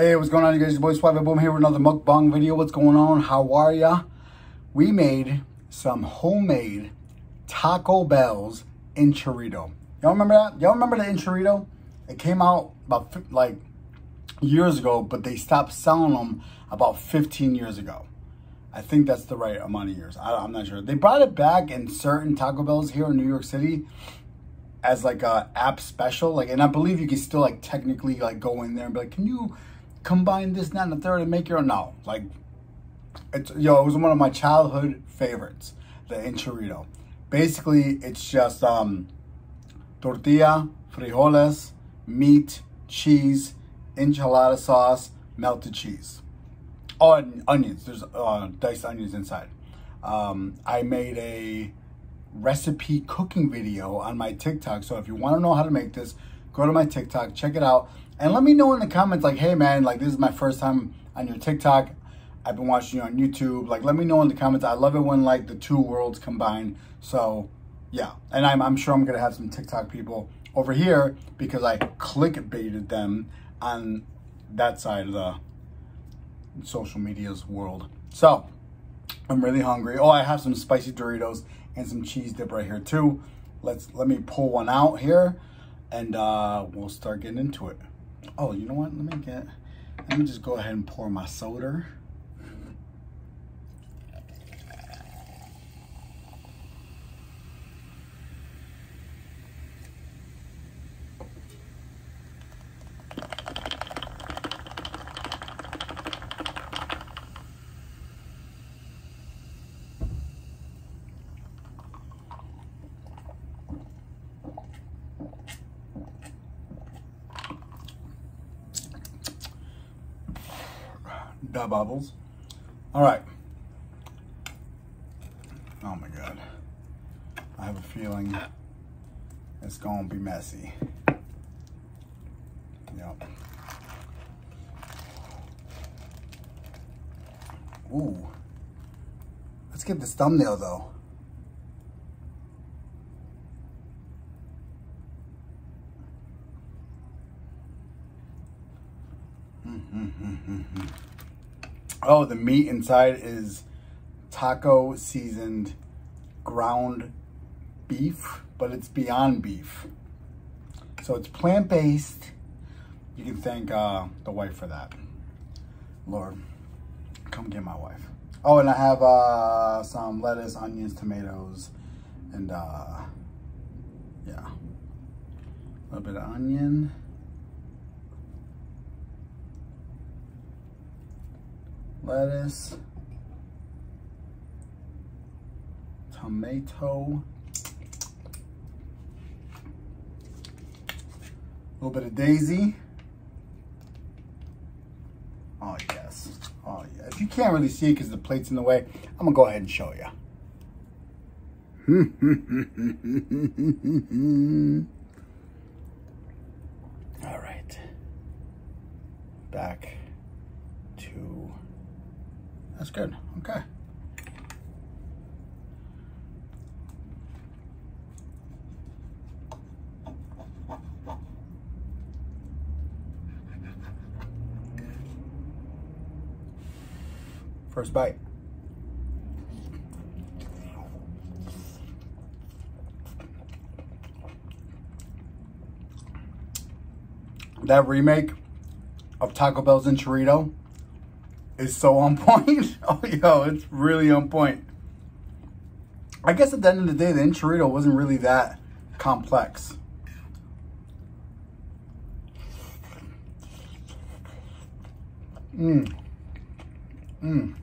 Hey, what's going on, you guys? It's your boy Swipe Boom here with another mukbang video. What's going on? How are ya? We made some homemade Taco Bell's Enchirito. Y'all remember that? Y'all remember the Enchirito? It came out about like years ago, but they stopped selling them about 15 years ago. I think that's the right amount of years. I'm not sure. They brought it back in certain Taco Bells here in New York City as like a app special. Like, and I believe you can still like technically like go in there and be like, can you combine this, that, and the third and make your own? No, like, it's, yo, it was one of my childhood favorites, the Enchirito. Basically, it's just tortilla, frijoles, meat, cheese, enchilada sauce, melted cheese. Oh, and onions. There's diced onions inside. I made a recipe cooking video on my TikTok, so if you want to know how to make this, go to my TikTok, check it out. And let me know in the comments, like, hey, man, like, this is my first time on your TikTok. I've been watching you on YouTube. Like, let me know in the comments. I love it when, like, the two worlds combine. So, yeah. And I'm sure I'm going to have some TikTok people over here because I clickbaited them on that side of the social media's world. So, I'm really hungry. Oh, I have some spicy Doritos and some cheese dip right here, too. Let me pull one out here, and we'll start getting into it. Oh, you know what? Let me just go ahead and pour my soda. The bubbles. All right. Oh my God. I have a feeling it's gonna be messy. Yep. Ooh. Let's get this thumbnail though. Oh, the meat inside is taco seasoned ground beef, but it's beyond beef. So it's plant-based. You can thank the wife for that. Lord, come get my wife. Oh, and I have some lettuce, onions, tomatoes, and yeah, a little bit of onion. Lettuce, tomato, a little bit of daisy. Oh yes, oh yeah. If you can't really see it because the plate's in the way, I'm gonna go ahead and show you. All right, back to. That's good, okay. First bite. That remake of Taco Bell's Enchirito is so on point. Oh, yo, it's really on point. I guess at the end of the day, the Enchirito wasn't really that complex. Mmm. Mmm.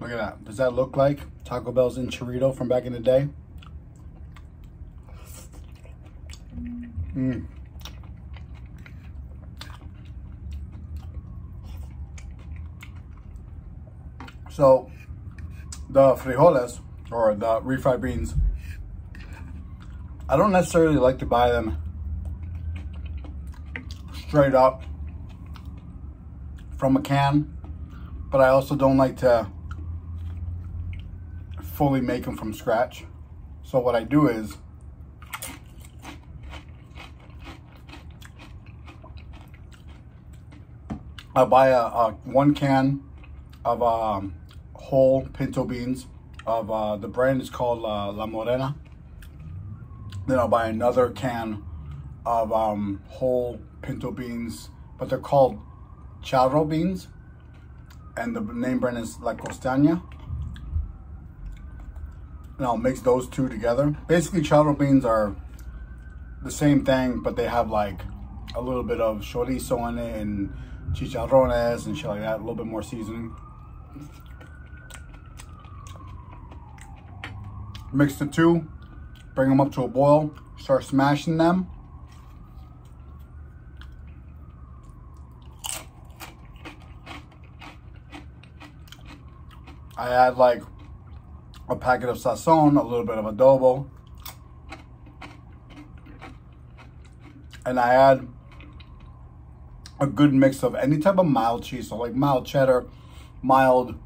Look at that. Does that look like Taco Bell's Enchirito from back in the day? Mm. So the frijoles, or the refried beans, I don't necessarily like to buy them straight up from a can, but I also don't like to fully make them from scratch. So what I do is I buy one can of whole pinto beans of the brand is called La Morena. Then I'll buy another can of whole pinto beans, but they're called charro beans, and the name brand is La Costeña. And I'll mix those two together. Basically, charro beans are the same thing, but they have like a little bit of chorizo in it and chicharrones and shit like that, a little bit more seasoning. Mix the two, bring them up to a boil, start smashing them. I add like a packet of sazon, a little bit of adobo, and I add a good mix of any type of mild cheese, so like mild cheddar, mild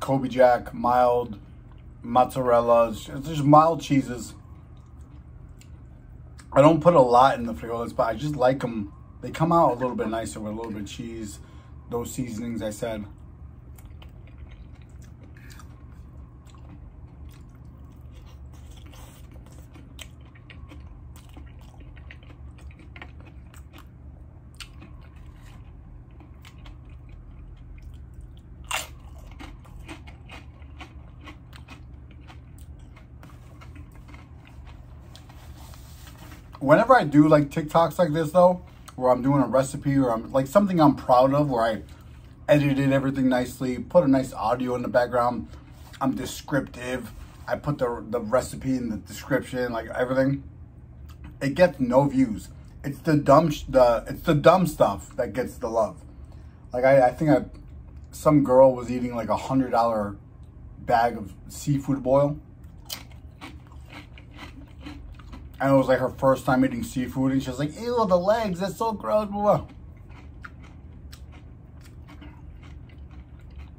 Kobe Jack, mild mozzarella, it's just mild cheeses. I don't put a lot in the frijoles, but I just like them. They come out a little bit nicer with a little bit of cheese, those seasonings I said. Whenever I do like TikToks like this though, where I'm doing a recipe or I'm like something I'm proud of, where I edited everything nicely, put a nice audio in the background, I'm descriptive, I put the recipe in the description, like everything, it gets no views. It's the dumb stuff that gets the love. Like I think some girl was eating like $100 bag of seafood boil. And it was like her first time eating seafood, and she was like, ew, the legs, that's so gross, blah, blah.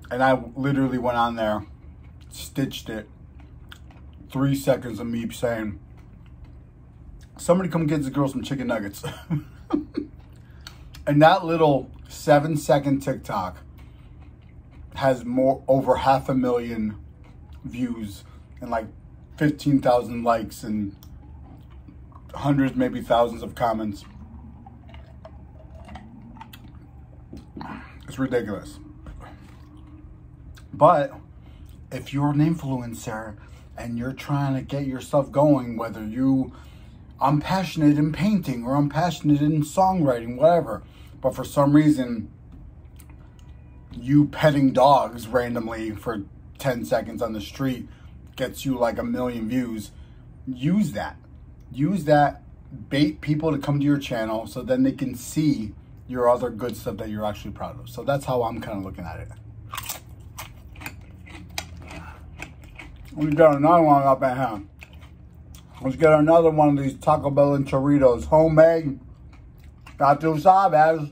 And I literally went on there, stitched it, 3 seconds of me saying, somebody come get this girl some chicken nuggets. And that little 7-second TikTok has over 500,000 views and like 15,000 likes and hundreds, maybe thousands of comments. It's ridiculous. But if you're an influencer and you're trying to get yourself going, whether I'm passionate in painting or I'm passionate in songwriting, whatever, but for some reason, you petting dogs randomly for 10 seconds on the street gets you like 1 million views, use that. Use that, bait people to come to your channel so then they can see your other good stuff that you're actually proud of. So that's how I'm kind of looking at it. We got another one up at hand. Let's get another one of these Taco Bell and Enchiritos. Homemade. Not too sabes.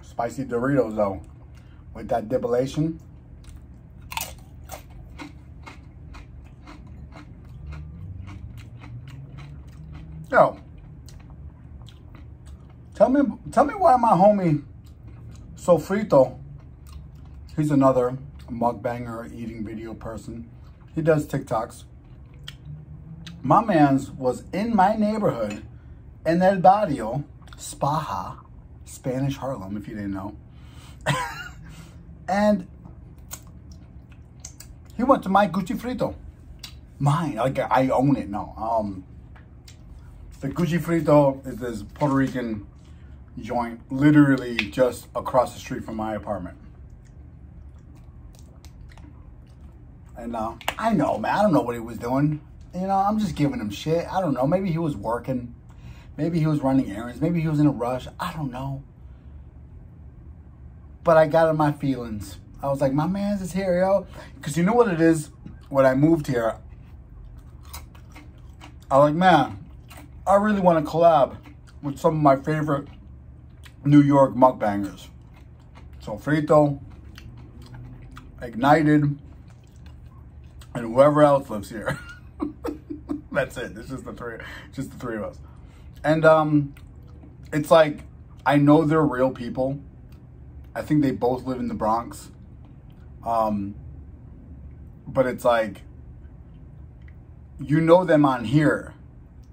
Spicy Doritos though. With that dipolation. Yo, tell me why my homie Sofrito, he's another mukbanger eating video person. He does TikToks. My man's was in my neighborhood in El Barrio, Spaja, Spanish Harlem, if you didn't know. And he went to my Cuchifrito. Mine, like I own it now. The Cuchifrito is this Puerto Rican joint literally just across the street from my apartment. And I know, man, I don't know what he was doing. You know, I'm just giving him shit. I don't know. Maybe he was working. Maybe he was running errands. Maybe he was in a rush. I don't know. But I got in my feelings. I was like, my man's is here, yo. Because you know what it is? When I moved here, I was like, man, I really want to collab with some of my favorite New York mukbangers. Sofrito, Ignited, and whoever else lives here. That's it. It's just the three of us. And it's like, I know they're real people. I think they both live in the Bronx. But it's like, you know them on here,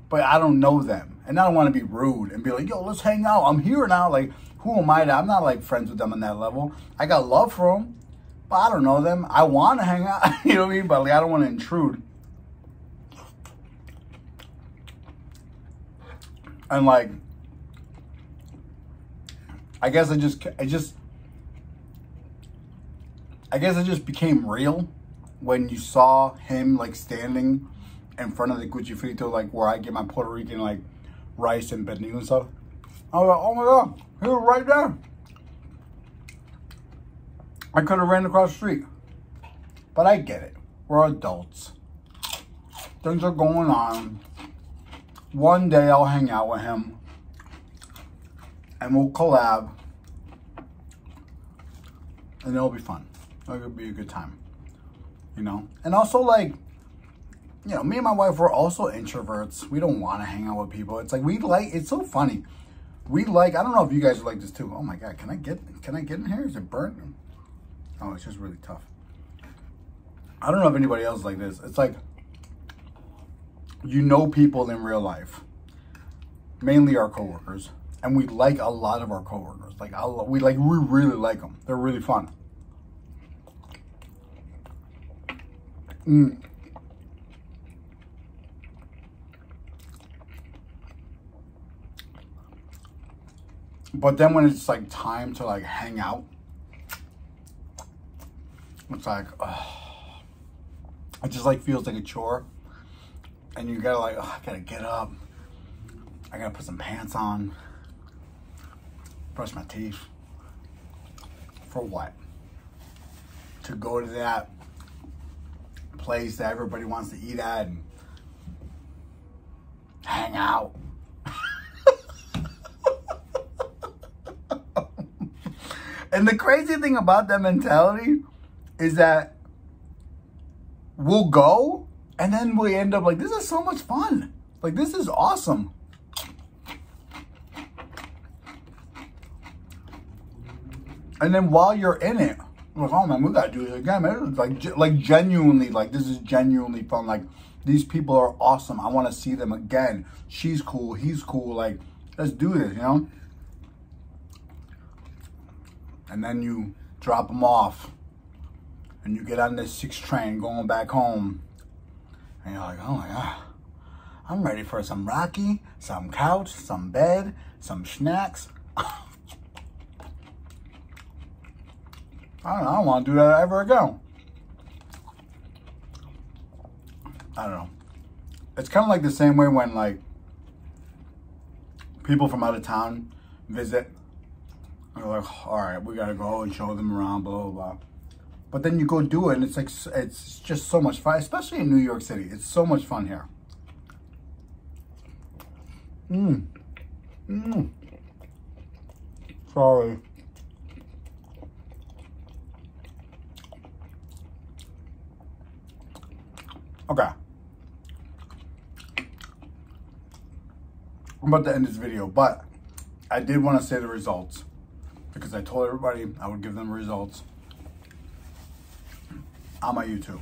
but I don't know them. And I don't want to be rude and be like, yo, let's hang out. I'm here now. Like, who am I to? I'm not like friends with them on that level. I got love for them, but I don't know them. I want to hang out. You know what I mean? But like, I don't want to intrude. And like, I guess it just became real when you saw him like standing in front of the Cuchifrito, like where I get my Puerto Rican like rice and pernil and stuff. I was like, oh my God, he was right there. I could have ran across the street, but I get it. We're adults. Things are going on. One day I'll hang out with him and we'll collab and it'll be fun. It'll be a good time, you know? And also like, you know, me and my wife, we're also introverts. We don't want to hang out with people. It's like, we like, it's so funny. We like, I don't know if you guys are like this too. Oh my God, can I get in here? Is it burnt? Oh, it's just really tough. I don't know if anybody else is like this. It's like, you know people in real life, mainly our coworkers, and we like a lot of our coworkers. Like, we really like them. They're really fun. But then when it's like time to like hang out, it's like, oh, it just like feels like a chore. And you gotta like, oh, I gotta get up. I gotta put some pants on. Brush my teeth. For what? To go to that place that everybody wants to eat at and hang out. And the crazy thing about that mentality is that we'll go, and then we end up like, this is so much fun. Like, this is awesome. And then while you're in it, I'm like, oh man, we gotta do it again, man. Like genuinely, like this is genuinely fun. Like, these people are awesome. I wanna see them again. She's cool, he's cool. Like, let's do this, you know? And then you drop them off and you get on this 6 train going back home. And you're like, oh my God, I'm ready for some Rocky, some couch, some bed, some snacks. I don't want to do that ever again. I don't know. It's kind of like the same way when like people from out of town visit. You're like, all right, we got to go and show them around, blah, blah, blah. But then you go do it and it's like, it's just so much fun, especially in New York City. It's so much fun here. Sorry. Okay. I'm about to end this video, but I did want to say the results because I told everybody I would give them results on my YouTube.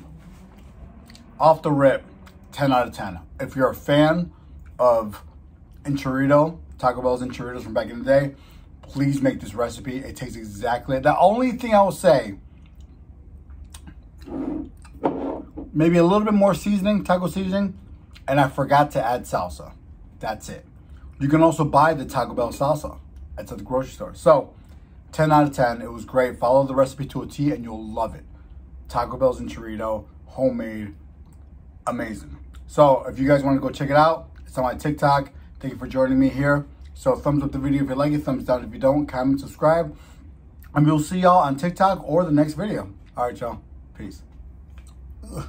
Off the rip, 10 out of 10. If you're a fan of Enchirito, Taco Bell's Enchiritos from back in the day, please make this recipe. It tastes exactly, the only thing I will say, maybe a little bit more seasoning, taco seasoning, and I forgot to add salsa. That's it. You can also buy the Taco Bell salsa. It's at the grocery store. So 10 out of 10, it was great. Follow the recipe to a T and you'll love it. Taco Bell's Enchirito, homemade, amazing. So if you guys want to go check it out, it's on my TikTok. Thank you for joining me here. So thumbs up the video if you like it, thumbs down if you don't, comment, subscribe, and we'll see y'all on TikTok or the next video. All right, y'all. Peace. Ugh.